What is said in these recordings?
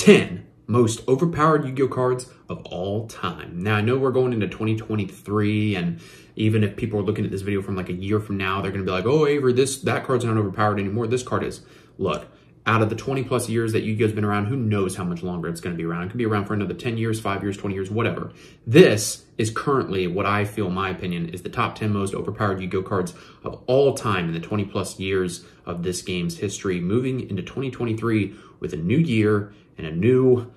10 most overpowered Yu-Gi-Oh cards of all time. Now, I know we're going into 2023, and even if people are looking at this video from like a year from now, they're gonna be like, oh, Avery, that card's not overpowered anymore, this card is. Look, out of the 20 plus years that Yu-Gi-Oh's been around, who knows how much longer it's gonna be around. It could be around for another 10 years, 5 years, 20 years, whatever. This is currently what I feel, in my opinion, is the top 10 most overpowered Yu-Gi-Oh cards of all time in the 20 plus years of this game's history, moving into 2023 with a new year and a new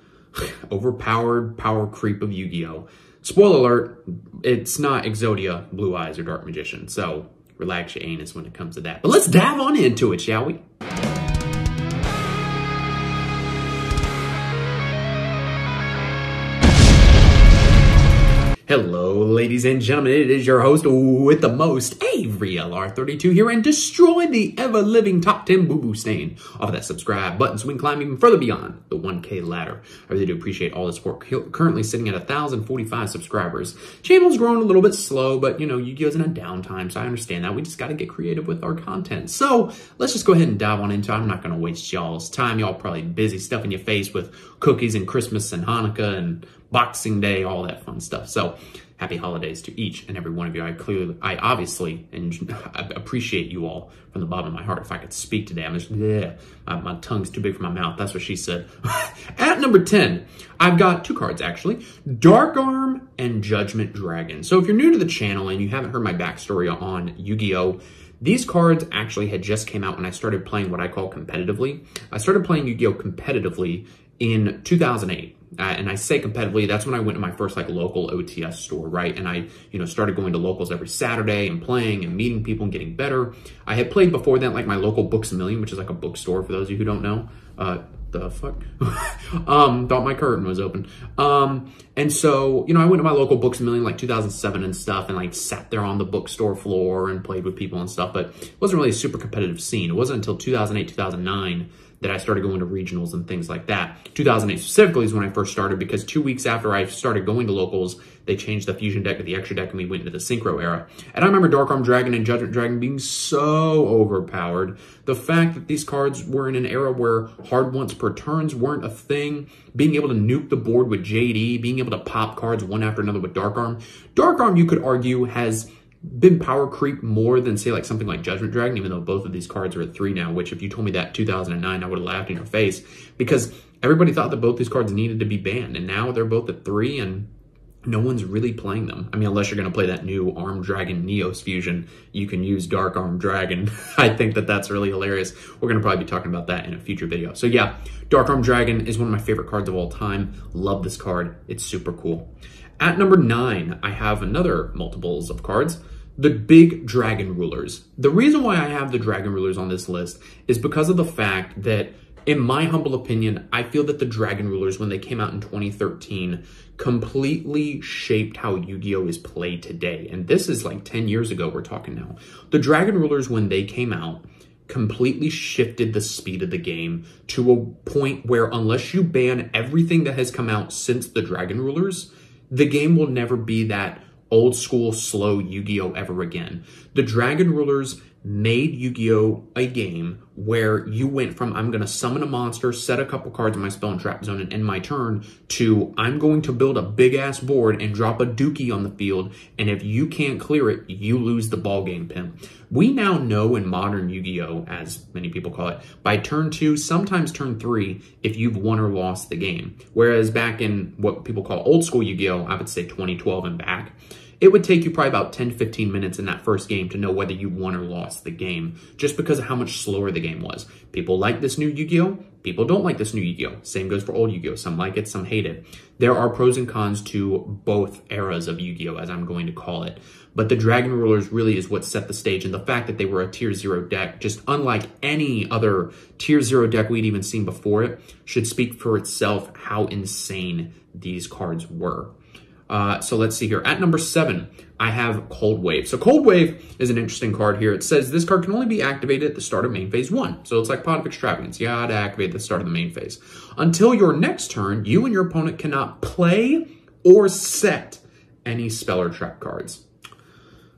overpowered power creep of Yu-Gi-Oh. Spoiler alert, it's not Exodia, Blue Eyes, or Dark Magician, so relax your anus when it comes to that. But let's dive on into it, shall we? Hello, ladies and gentlemen, it is your host with the most, Avery LR32 here, and destroy the ever-living top 10 boo-boo stain off that subscribe button so we can climb even further beyond the 1K ladder. I really do appreciate all the support. Currently sitting at 1,045 subscribers. Channel's growing a little bit slow, but you know, Yu-Gi-Oh's in a downtime, so I understand that. We just gotta get creative with our content. So, let's just go ahead and dive on into it. I'm not gonna waste y'all's time. Y'all probably busy stuffing your face with cookies and Christmas and Hanukkah and Boxing Day, all that fun stuff. So happy holidays to each and every one of you. I obviously appreciate you all from the bottom of my heart. If I could speak today, I'm just, yeah, my tongue's too big for my mouth. That's what she said. At number 10, I've got two cards actually, Dark Arm and Judgment Dragon. So if you're new to the channel and you haven't heard my backstory on Yu-Gi-Oh, these cards actually had just came out when I started playing what I call competitively. I started playing Yu-Gi-Oh competitively in 2008. And I say competitively, that's when I went to my first like local OTS store, right? And I, you know, started going to locals every Saturday and playing and meeting people and getting better. I had played before that, like my local Books a Million, which is like a bookstore for those of you who don't know. The fuck? Thought my curtain was open. And so, you know, I went to my local Books a Million like 2007 and stuff and like sat there on the bookstore floor and played with people and stuff, but it wasn't really a super competitive scene. It wasn't until 2008, 2009 that I started going to regionals and things like that. 2008 specifically is when I first started because 2 weeks after I started going to locals, they changed the fusion deck to the extra deck and we went into the synchro era. And I remember Dark Arm Dragon and Judgment Dragon being so overpowered. The fact that these cards were in an era where hard once per turns weren't a thing, being able to nuke the board with JD, being able to pop cards one after another with Dark Arm. Dark Arm, you could argue, has been power creep more than say like something like Judgment Dragon, even though both of these cards are at 3 now, which if you told me that in 2009, I would have laughed in your face because everybody thought that both these cards needed to be banned and now they're both at 3 and no one's really playing them. I mean, unless you're going to play that new Arm Dragon Neos Fusion, you can use Dark Arm Dragon. I think that that's really hilarious. We're going to probably be talking about that in a future video. So yeah, Dark Arm Dragon is one of my favorite cards of all time. Love this card. It's super cool. At number 9, I have another multiples of cards, the big Dragon Rulers. The reason why I have the Dragon Rulers on this list is because of the fact that, in my humble opinion, I feel that the Dragon Rulers, when they came out in 2013, completely shaped how Yu-Gi-Oh! Is played today. And this is like 10 years ago we're talking now. The Dragon Rulers, when they came out, completely shifted the speed of the game to a point where unless you ban everything that has come out since the Dragon Rulers, the game will never be that old school, slow Yu-Gi-Oh! Ever again. The Dragon Rulers made Yu-Gi-Oh! A game where you went from I'm going to summon a monster, set a couple cards in my spell and trap zone and end my turn to I'm going to build a big ass board and drop a dookie on the field and if you can't clear it, you lose the ball game, pimp. We now know in modern Yu-Gi-Oh! As many people call it, by turn 2, sometimes turn 3 if you've won or lost the game. Whereas back in what people call old school Yu-Gi-Oh! I would say 2012 and back, it would take you probably about 10-15 minutes in that first game to know whether you won or lost the game, just because of how much slower the game was. People like this new Yu-Gi-Oh! People don't like this new Yu-Gi-Oh! Same goes for old Yu-Gi-Oh! Some like it, some hate it. There are pros and cons to both eras of Yu-Gi-Oh! As I'm going to call it. But the Dragon Rulers really is what set the stage, and the fact that they were a Tier 0 deck, just unlike any other Tier 0 deck we'd even seen before it, should speak for itself how insane these cards were. So let's see here. At number 7, I have Cold Wave. So Cold Wave is an interesting card here. It says this card can only be activated at the start of main phase 1. So it's like Pot of Extravagance. You gotta activate at the start of the main phase. Until your next turn, you and your opponent cannot play or set any spell or trap cards.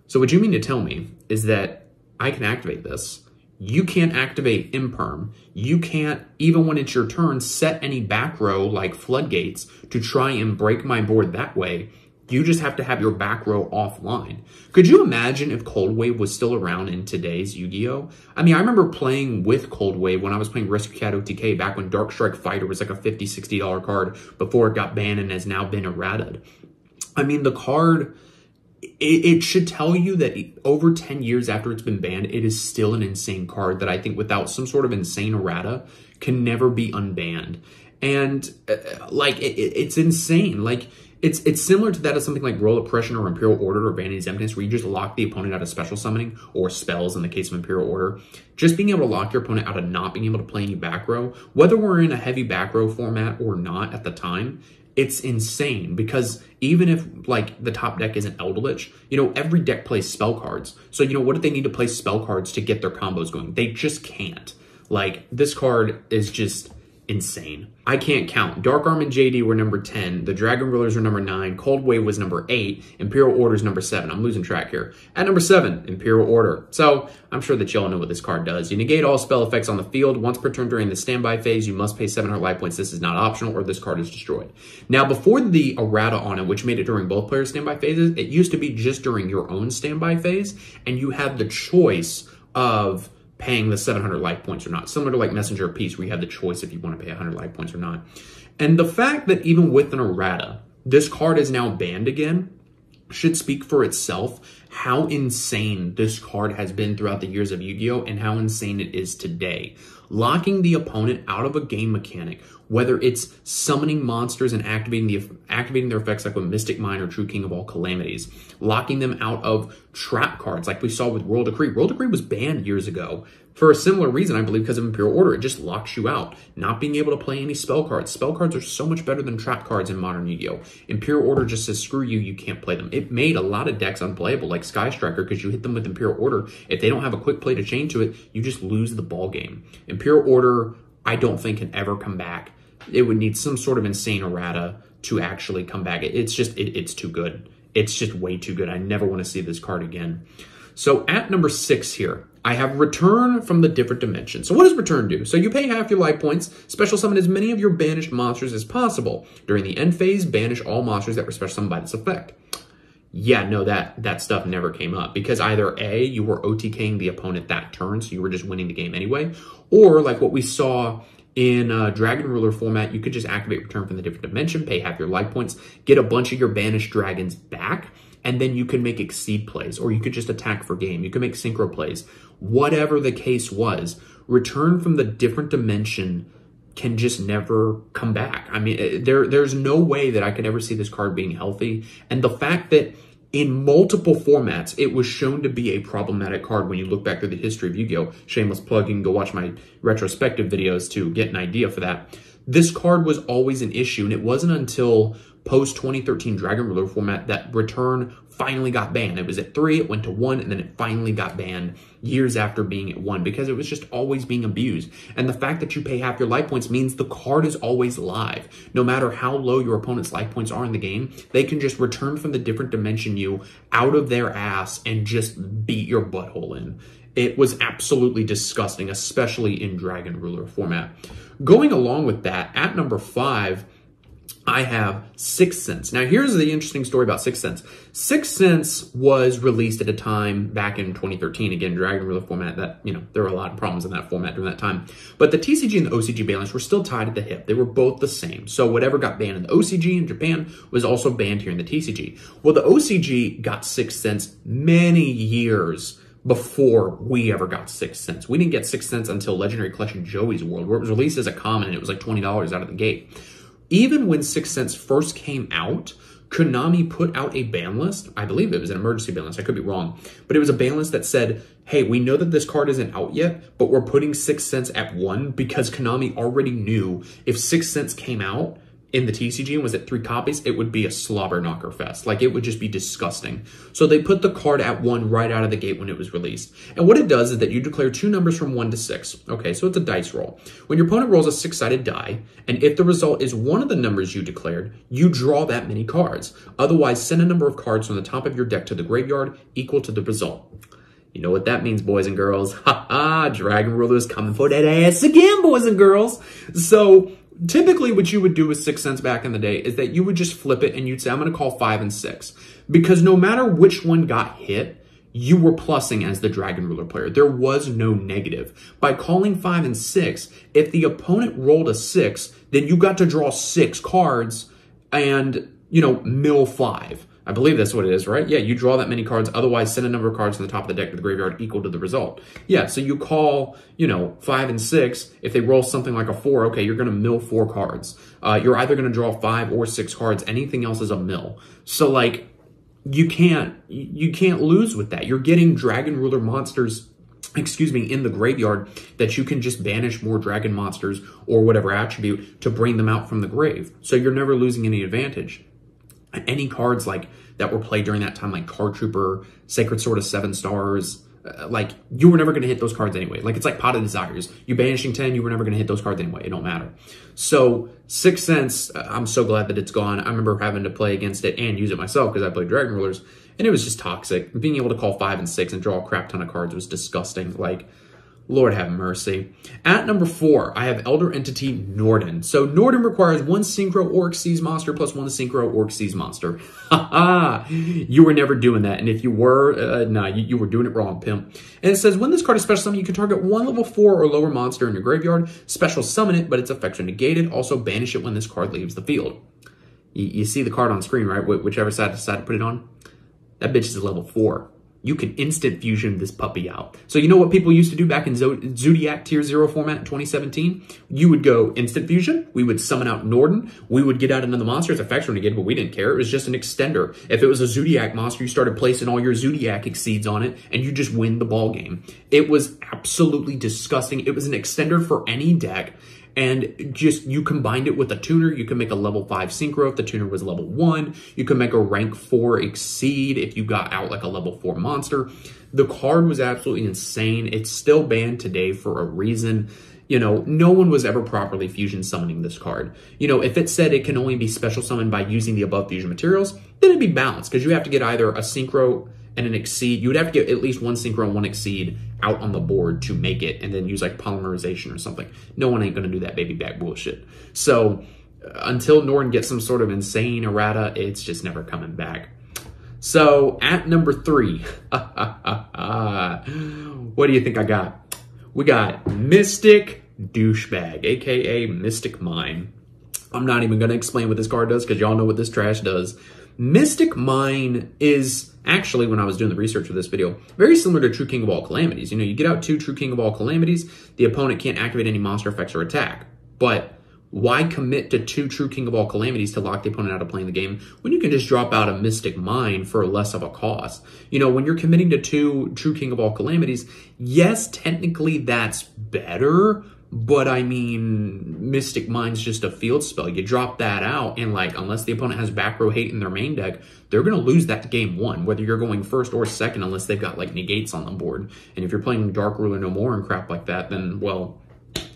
So what you mean to tell me is that I can activate this, You can't activate Imperm. You can't, even when it's your turn, set any back row like Floodgates to try and break my board that way. You just have to have your back row offline. Could you imagine if Cold Wave was still around in today's Yu-Gi-Oh? I mean, I remember playing with Cold Wave when I was playing Rescue Cat OTK back when Dark Strike Fighter was like a $50, $60 card before it got banned and has now been errated. I mean, the card, it should tell you that over 10 years after it's been banned, it is still an insane card that I think without some sort of insane errata can never be unbanned. And like, it's insane. Like, It's similar to that as something like Royal Oppression or Imperial Order or Vanity's Eminence, where you just lock the opponent out of special summoning or spells in the case of Imperial Order. Just being able to lock your opponent out of not being able to play any back row, whether we're in a heavy back row format or not at the time, it's insane because even if like the top deck isn't Eldlich, you know, every deck plays spell cards. So, you know, what if they need to play spell cards to get their combos going? They just can't. Like, this card is just insane. I can't count. Dark Arm and JD were number 10. The Dragon Rulers were number 9. Cold Wave was number 8. Imperial Order's number 7. I'm losing track here. At number 7, Imperial Order. So I'm sure that y'all know what this card does. You negate all spell effects on the field. Once per turn during the standby phase, you must pay 700 life points. This is not optional or this card is destroyed. Now, before the errata on it, which made it during both players' standby phases, it used to be just during your own standby phase, and you had the choice of paying the 700 life points or not, similar to like Messenger of Peace, where you have the choice if you want to pay 100 life points or not. And the fact that even with an errata, this card is now banned again should speak for itself how insane this card has been throughout the years of Yu-Gi-Oh! And how insane it is today. Locking the opponent out of a game mechanic, whether it's summoning monsters and activating their effects like with Mystic Mine or True King of All Calamities, locking them out of trap cards like we saw with Royal Decree. Royal Decree was banned years ago for a similar reason, I believe, because of Imperial Order. It just locks you out. Not being able to play any spell cards. Spell cards are so much better than trap cards in modern Yu-Gi-Oh! Imperial Order just says, screw you, you can't play them. It made a lot of decks unplayable, like Sky Striker, because you hit them with Imperial Order. If they don't have a quick play to chain to it, you just lose the ball game. Imperial Order, I don't think can ever come back. It would need some sort of insane errata to actually come back. It's just, it's too good. It's just way too good. I never want to see this card again. So at number 6 here, I have Return from the Different Dimension. So what does Return do? So you pay half your life points, special summon as many of your banished monsters as possible. During the end phase, banish all monsters that were special summoned by this effect. Yeah, no, that stuff never came up because either A, you were OTKing the opponent that turn, so you were just winning the game anyway, or like what we saw in Dragon Ruler format, you could just activate Return from the Different Dimension, pay half your life points, get a bunch of your banished dragons back, and then you can make exceed plays, or you could just attack for game. You can make synchro plays. Whatever the case was, Return from the Different Dimension can just never come back. I mean, there's no way that I could ever see this card being healthy. And the fact that in multiple formats, it was shown to be a problematic card when you look back through the history of Yu-Gi-Oh! Shameless plug, you can go watch my retrospective videos to get an idea for that. This card was always an issue, and it wasn't until post-2013 Dragon Ruler format that Return finally got banned. It was at 3, it went to 1, and then it finally got banned years after being at 1 because it was just always being abused. And the fact that you pay half your life points means the card is always live. No matter how low your opponent's life points are in the game, they can just Return from the Different Dimension you out of their ass and just beat your butthole in. It was absolutely disgusting, especially in Dragon Ruler format. Going along with that, at number 5, I have Sixth Sense. Now, here's the interesting story about Sixth Sense. Sixth Sense was released at a time back in 2013. Again, Dragon Ruler format that, you know, there were a lot of problems in that format during that time. But the TCG and the OCG bans were still tied at the hip. They were both the same. So whatever got banned in the OCG in Japan was also banned here in the TCG. Well, the OCG got Sixth Sense many years before we ever got Sixth Sense. We didn't get Sixth Sense until Legendary Collection Joey's World, where it was released as a common and it was like $20 out of the gate. Even when Sixth Sense first came out, Konami put out a ban list. I believe it was an emergency ban list. I could be wrong. But it was a ban list that said, hey, we know that this card isn't out yet, but we're putting Sixth Sense at 1 because Konami already knew if Sixth Sense came out in the TCG and was at 3 copies, it would be a slobber knocker fest. Like, it would just be disgusting. So they put the card at 1 right out of the gate when it was released. And what it does is that you declare 2 numbers from 1 to 6. Okay, so it's a dice roll. When your opponent rolls a 6-sided die, and if the result is 1 of the numbers you declared, you draw that many cards. Otherwise, send a number of cards from the top of your deck to the graveyard equal to the result. You know what that means, boys and girls. Ha ha, Dragon Rulers coming for that ass again, boys and girls. So typically what you would do with Sixth Sense back in the day is that you would just flip it and you'd say, I'm going to call 5 and 6. Because no matter which one got hit, you were plussing as the Dragon Ruler player. There was no negative. By calling 5 and 6, if the opponent rolled a 6, then you got to draw 6 cards and, you know, mill 5. I believe that's what it is, right? Yeah, you draw that many cards. Otherwise, send a number of cards from the top of the deck to the graveyard equal to the result. Yeah, so you call, you know, 5 and 6. If they roll something like a 4, okay, you're going to mill 4 cards. You're either going to draw 5 or 6 cards. Anything else is a mill. So, like, you can't lose with that. You're getting Dragon Ruler monsters, excuse me, in the graveyard that you can just banish more dragon monsters or whatever attribute to bring them out from the grave. So you're never losing any advantage. Any cards like that were played during that time, like Card Trooper, Sacred Sword of 7 Stars, like you were never going to hit those cards anyway. Like it's like Pot of Desires. You banishing 10, you were never going to hit those cards anyway. It don't matter. So Sixth Sense, I'm so glad that it's gone. I remember having to play against it and use it myself because I played Dragon Rulers, and it was just toxic. Being able to call 5 and 6 and draw a crap ton of cards was disgusting. Like, Lord have mercy. At number 4, I have Elder Entity Norden. So Norden requires 1 Synchro Orc Seas Monster plus 1 Synchro Orc Seas Monster. Ha ha! You were never doing that. And if you were, nah, you were doing it wrong, pimp. And it says, when this card is special summoned, you can target 1 level 4 or lower monster in your graveyard. Special summon it, but its effects are negated. Also banish it when this card leaves the field. You see the card on screen, right? Whichever side to put it on. That bitch is level 4. You can instant fusion this puppy out. So you know what people used to do back in Zodiac Tier 0 format in 2017? You would go instant fusion. We would summon out Norden. We would get out another monster. Its effects were negated, but we didn't care. It was just an extender. If it was a Zodiac monster, you started placing all your Zodiac exceeds on it, and you just win the ball game. It was absolutely disgusting. It was an extender for any deck. And just, you combined it with a tuner, you can make a level 5 synchro if the tuner was level 1. You can make a rank 4 exceed if you got out like a level 4 monster. The card was absolutely insane. It's still banned today for a reason. You know, no one was ever properly fusion summoning this card. You know, if it said it can only be special summoned by using the above fusion materials, then it'd be balanced because you have to get either a synchro and an exceed. You would have to get at least 1 synchro and 1 exceed out on the board to make it, and then use like polymerization or something. No one ain't gonna do that baby back bullshit. So until Norden gets some sort of insane errata, it's just never coming back. So at number 3, what do you think I got? We got Mystic Douchebag, AKA Mystic Mine. I'm not even gonna explain what this card does because y'all know what this trash does. Mystic Mine is actually, when I was doing the research for this video, very similar to True King of All Calamities. You know, you get out 2 True King of All Calamities, the opponent can't activate any monster effects or attack. But why commit to 2 True King of All Calamities to lock the opponent out of playing the game when you can just drop out a Mystic Mine for less of a cost? You know, when you're committing to 2 True King of All Calamities, yes, technically that's better, but I mean, Mystic Mine's just a field spell. You drop that out, and like, unless the opponent has back row hate in their main deck, they're going to lose that game 1, whether you're going first or second, unless they've got like negates on the board. And if you're playing Dark Ruler No More and crap like that, then, well,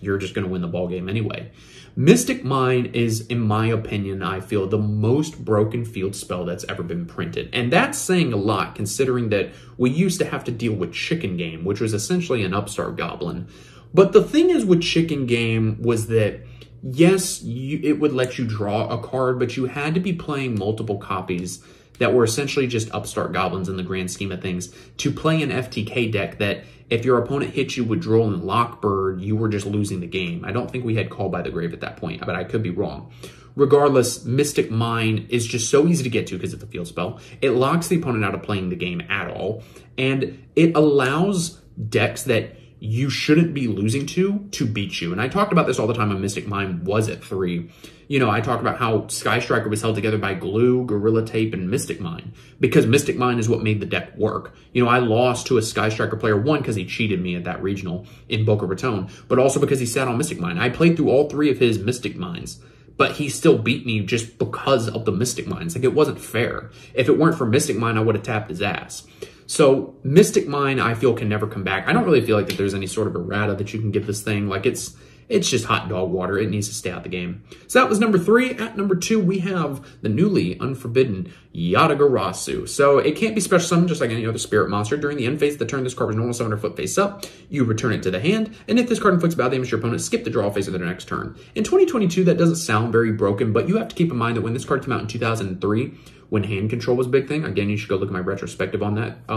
you're just going to win the ball game anyway. Mystic Mine is, in my opinion, I feel, the most broken field spell that's ever been printed. And that's saying a lot, considering that we used to have to deal with Chicken Game, which was essentially an upstart goblin. But the thing is with Chicken Game was that, yes, it would let you draw a card, but you had to be playing multiple copies that were essentially just upstart goblins in the grand scheme of things to play an FTK deck that if your opponent hit you with Droll and Lockbird, you were just losing the game. I don't think we had Call by the Grave at that point, but I could be wrong. Regardless, Mystic Mine is just so easy to get to because it's a field spell. It locks the opponent out of playing the game at all, and it allows decks that you shouldn't be losing to beat you. And I talked about this all the time when Mystic Mine was at 3. You know, I talked about how Sky Striker was held together by glue, Gorilla Tape, and Mystic Mine, because Mystic Mine is what made the deck work. You know, I lost to a Sky Striker player, 1, because he cheated me at that regional in Boca Raton, but also because he sat on Mystic Mine. I played through all 3 of his Mystic Mines, but he still beat me just because of the Mystic Mines. Like, it wasn't fair. If it weren't for Mystic Mine, I would have tapped his ass. So Mystic Mine, I feel, can never come back. I don't really feel like that there's any sort of errata that you can give this thing. Like, it's It's just hot dog water. It needs to stay out the game. So that was number 3. At number 2, we have the newly unforbidden Yata-Garasu. So it can't be special summoned just like any other spirit monster. During the end phase of the turn, this card was normal summoned or flipped face up. You return it to the hand, and if this card inflicts battle damage to your opponent, skip the draw phase of their next turn. In 2022, that doesn't sound very broken, but you have to keep in mind that when this card came out in 2003, when hand control was a big thing, again, you should go look at my retrospective on that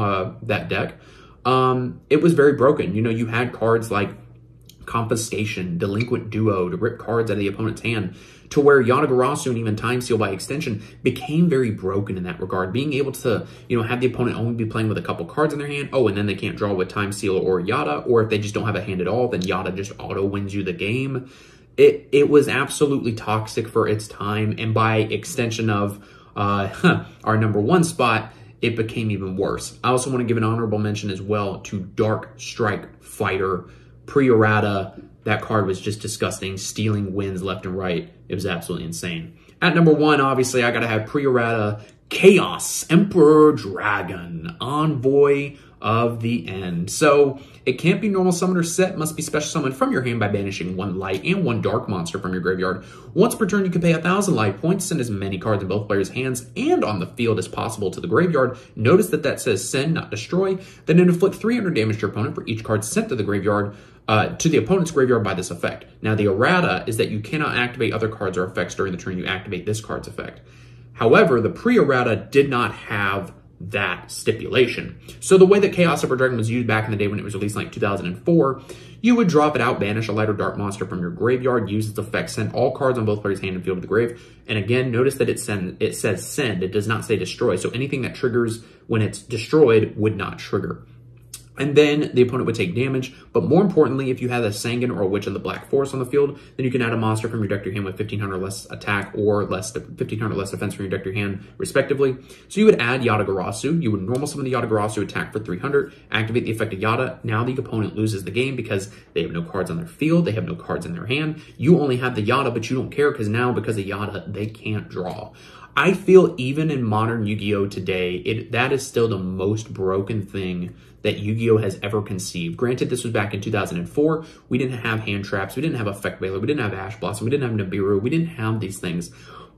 that deck, it was very broken. You know, you had cards like Confiscation, Delinquent Duo to rip cards out of the opponent's hand, to where Yata-Garasu and even Time Seal by extension became very broken in that regard. Being able to, you know, have the opponent only be playing with a couple cards in their hand, oh, and then they can't draw with Time Seal or Yata, or if they just don't have a hand at all, then Yata just auto wins you the game. It was absolutely toxic for its time, and by extension of our number 1 spot, it became even worse. I also want to give an honorable mention as well to Dark Strike Fighter. Pre-errata, that card was just disgusting, stealing wins left and right. It was absolutely insane. At number 1, obviously, I gotta have pre-errata Chaos Emperor Dragon, Envoy of the End. So it can't be normal summoned or set, must be special summoned from your hand by banishing 1 light and 1 dark monster from your graveyard. Once per turn, you can pay 1,000 light points, send as many cards in both players' hands and on the field as possible to the graveyard. Notice that says send, not destroy. Then inflict 300 damage to your opponent for each card sent to the graveyard, to the opponent's graveyard by this effect. Now, the errata is that you cannot activate other cards or effects during the turn you activate this card's effect. However, the pre-errata did not have that stipulation. So the way that Chaos Emperor Dragon was used back in the day when it was released in like 2004, you would drop it out, banish a light or dark monster from your graveyard, use its effect, send all cards on both players' hand and field to the grave. And again, notice that it says send, it does not say destroy. So anything that triggers when it's destroyed would not trigger. And then the opponent would take damage, but more importantly, if you had a Sangan or a Witch of the Black Forest on the field, then you can add a monster from your deck to your hand with 1,500 less attack or 1,500 less defense from your deck to your hand, respectively. So you would add Yata-Garasu, you would normal summon the Yata-Garasu, attack for 300, activate the effect of Yata. Now the opponent loses the game because they have no cards on their field, they have no cards in their hand. You only have the Yata, but you don't care because now, because of Yata, they can't draw. I feel even in modern Yu-Gi-Oh! Today, that is still the most broken thing that Yu-Gi-Oh! Has ever conceived. Granted, this was back in 2004. We didn't have hand traps. We didn't have Effect Baylor. We didn't have Ash Blossom. We didn't have Nibiru. We didn't have these things.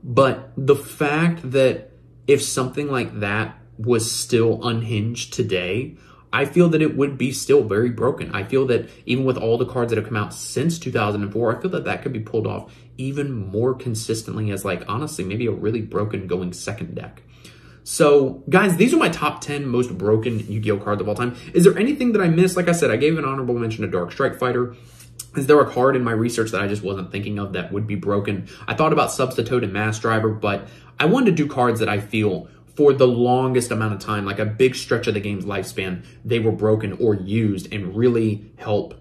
But the fact that if something like that was still unhinged today, I feel that it would be still very broken. I feel that even with all the cards that have come out since 2004, I feel that could be pulled off even more consistently as, like, honestly, maybe a really broken going second deck. So, guys, these are my top 10 most broken Yu-Gi-Oh cards of all time. Is there anything that I missed? Like I said, I gave an honorable mention to Dark Strike Fighter. Is there a card in my research that I just wasn't thinking of that would be broken? I thought about Substitute and Mass Driver, but I wanted to do cards that I feel for the longest amount of time, like a big stretch of the game's lifespan, they were broken or used and really help,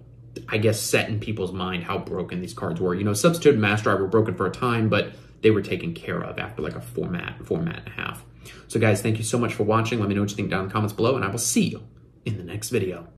I guess, set in people's mind how broken these cards were. You know, Substitute and Mass Drive were broken for a time, but they were taken care of after like a format and a half. So guys, thank you so much for watching. Let me know what you think down in the comments below, and I will see you in the next video.